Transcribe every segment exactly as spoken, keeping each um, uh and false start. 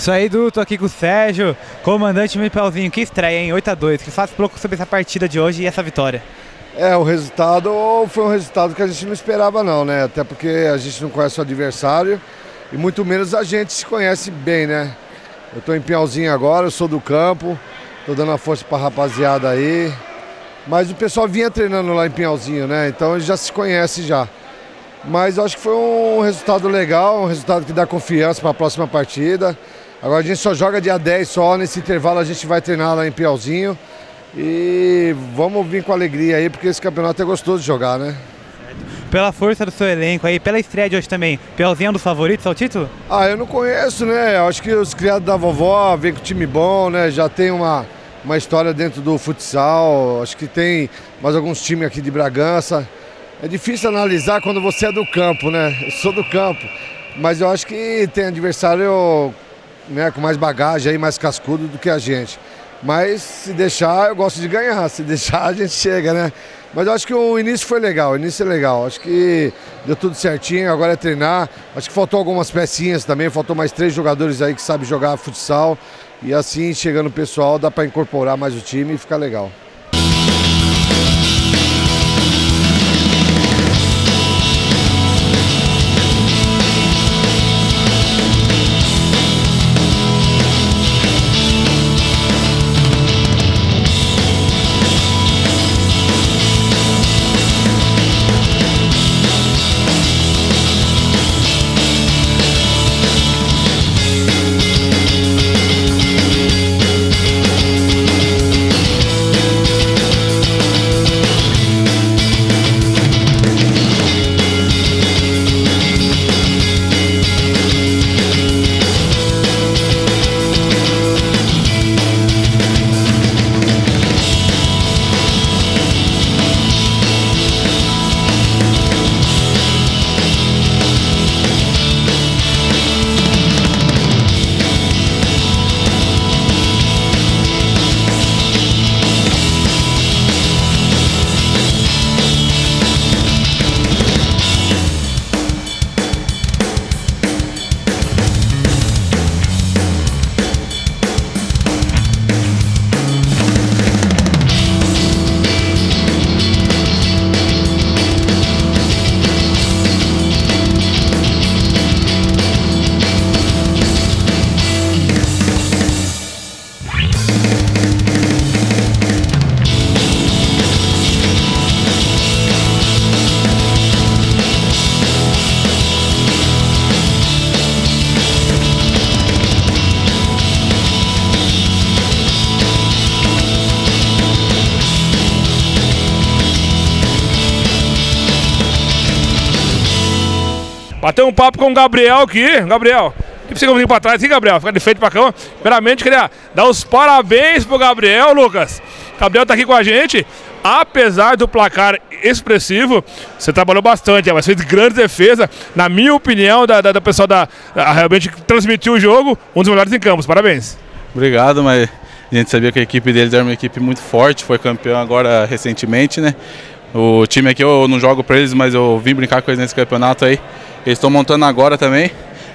Isso aí, Du, tô aqui com o Sérgio, comandante Pinhalzinho. Que estreia, hein? oito a dois. Que faz pouco sobre essa partida de hoje e essa vitória. É, o resultado foi um resultado que a gente não esperava não, né? Até porque a gente não conhece o adversário e muito menos a gente se conhece bem, né? Eu tô em Pinhalzinho agora, eu sou do campo, tô dando a força pra rapaziada aí. Mas o pessoal vinha treinando lá em Pinhalzinho, né? Então eles já se conhecem já. Mas eu acho que foi um resultado legal, um resultado que dá confiança para a próxima partida. Agora a gente só joga dia dez só, nesse intervalo a gente vai treinar lá em Pinhalzinho. E vamos vir com alegria aí, porque esse campeonato é gostoso de jogar, né? Pela força do seu elenco aí, pela estreia de hoje também, Pinhalzinho é um dos favoritos ao título? Ah, eu não conheço, né? Eu acho que os criados da vovó vêm com time bom, né? Já tem uma, uma história dentro do futsal, acho que tem mais alguns times aqui de Bragança. É difícil analisar quando você é do campo, né? Eu sou do campo, mas eu acho que tem adversário, né, com mais bagagem aí, mais cascudo do que a gente. Mas se deixar, eu gosto de ganhar, se deixar a gente chega, né? Mas eu acho que o início foi legal, o início é legal, acho que deu tudo certinho, agora é treinar. Acho que faltou algumas pecinhas também, faltou mais três jogadores aí que sabem jogar futsal. E assim, chegando o pessoal, dá para incorporar mais o time e ficar legal. Bateu um papo com o Gabriel aqui. Gabriel, que você vir pra trás, hein, Gabriel? Fica de frente pra cá. Primeiramente, queria dar os parabéns pro Gabriel, Lucas. O Gabriel tá aqui com a gente. Apesar do placar expressivo, você trabalhou bastante, mas fez grande defesa. Na minha opinião, da, da, da pessoa da, da, realmente transmitiu o jogo, um dos melhores em campos. Parabéns. Obrigado, mas a gente sabia que a equipe deles era uma equipe muito forte, foi campeão agora recentemente, né? O time aqui eu não jogo pra eles, mas eu vim brincar com eles nesse campeonato aí. Eles estão montando agora também.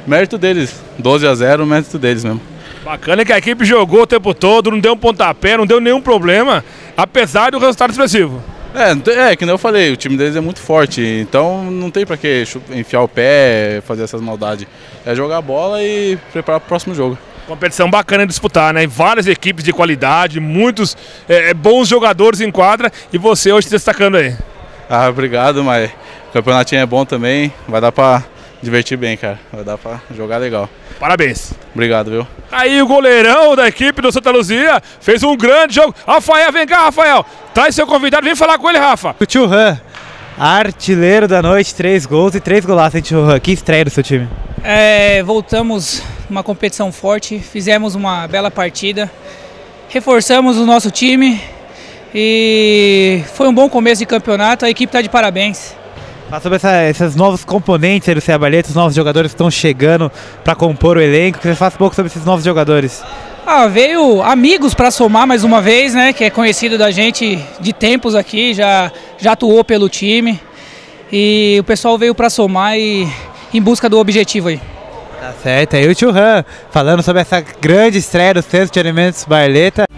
Mérito deles, doze a zero, mérito deles mesmo. Bacana é que a equipe jogou o tempo todo, não deu um pontapé, não deu nenhum problema, apesar do resultado expressivo. É, é que nem eu falei, o time deles é muito forte, então não tem pra que enfiar o pé, fazer essas maldades. É jogar a bola e preparar pro próximo jogo. Competição bacana de disputar, né? Várias equipes de qualidade, muitos é, bons jogadores em quadra e você hoje se destacando aí. Ah, obrigado, mas o campeonatinho é bom também, vai dar pra divertir bem, cara, vai dar pra jogar legal. Parabéns. Obrigado, viu? Aí o goleirão da equipe do Santa Luzia fez um grande jogo. Rafael, vem cá, Rafael, traz seu convidado, vem falar com ele, Rafa. O Tio Han, artilheiro da noite, três gols e três golaços, hein, Tio Han? Que estreia do seu time. É, voltamos uma competição forte, fizemos uma bela partida, reforçamos o nosso time e foi um bom começo de campeonato, a equipe está de parabéns. Fala sobre essa, esses novos componentes aí do Cebaleta, os novos jogadores que estão chegando para compor o elenco, que você fala um pouco sobre esses novos jogadores. Ah, veio amigos para somar mais uma vez, né, que é conhecido da gente de tempos aqui, já, já atuou pelo time e o pessoal veio para somar e em busca do objetivo aí. Tá certo, aí o Tio Han, falando sobre essa grande estreia do Centro de Alimentos Barletta.